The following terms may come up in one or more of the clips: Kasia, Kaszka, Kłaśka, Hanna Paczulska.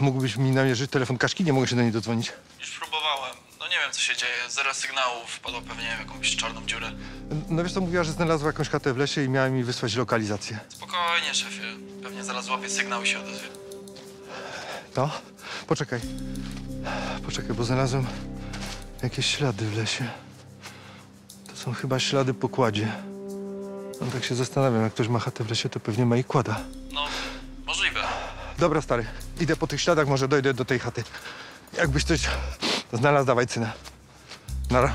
Mógłbyś mi namierzyć telefon Kaszki? Nie mogę się do niej dodzwonić. Już próbowałem. No nie wiem, co się dzieje. Zero sygnału. Wpadło pewnie w jakąś czarną dziurę. No wiesz co, mówiła, że znalazła jakąś chatę w lesie i miała mi wysłać lokalizację. Spokojnie, szefie. Pewnie zaraz łapie sygnał i się odezwie. No, poczekaj. Poczekaj, bo znalazłem jakieś ślady w lesie. To są chyba ślady po kładzie. No tak się zastanawiam, jak ktoś ma chatę w lesie, to pewnie ma i kłada. No, możliwe. Dobra, stary. Idę po tych śladach, może dojdę do tej chaty. Jakbyś coś znalazł, dawaj syna. Nara.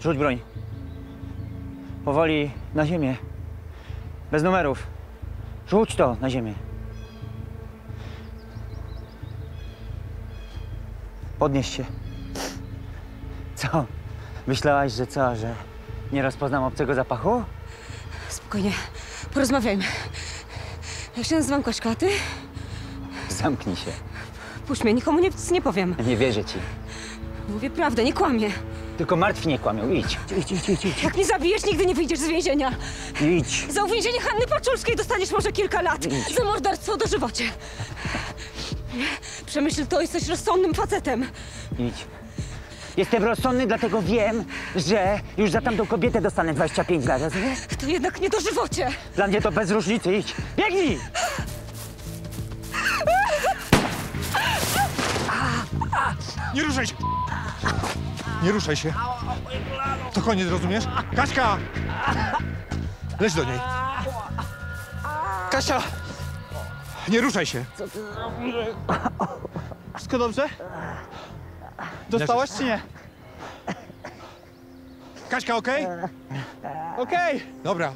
Rzuć broń. Powoli na ziemię. Bez numerów. Rzuć to na ziemię. Podnieś się. Co? Myślałaś, że co, że nie rozpoznam obcego zapachu? Spokojnie. Porozmawiajmy. Ja się nazywam Kłaśka, a ty? Zamknij się. Puść mnie, nikomu nic nie powiem. Nie wierzę ci. Mówię prawdę, nie kłamię. Tylko martwi nie kłamią. Idź. Idź. Jak mnie zabijesz, nigdy nie wyjdziesz z więzienia. Idź. Za uwięzienie Hanny Paczulskiej dostaniesz może kilka lat. Idź. Za morderstwo dożywocie. Przemyśl to, jesteś rozsądnym facetem. Idź. Jestem rozsądny, dlatego wiem, że już za tamtą kobietę dostanę 25 lat, rozumiesz? To jednak nie dożywocie. Dla mnie to bez różnicy, idź. Biegnij! Nie ruszaj się! Nie ruszaj się. To koniec, rozumiesz? Kaszka! Leć do niej. Kasia! Nie ruszaj się. Co ty zrobiłeś? Wszystko dobrze? Dostałaś czy nie? Kaśka, okej? Okej! Dobra.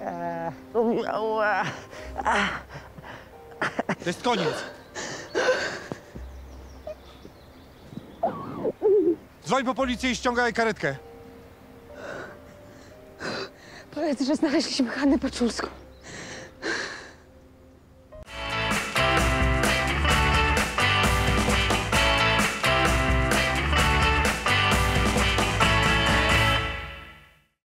To jest koniec. Dzwoń po policję i ściągaj karetkę. Powiedz, że znaleźliśmy Hannę Paczulską.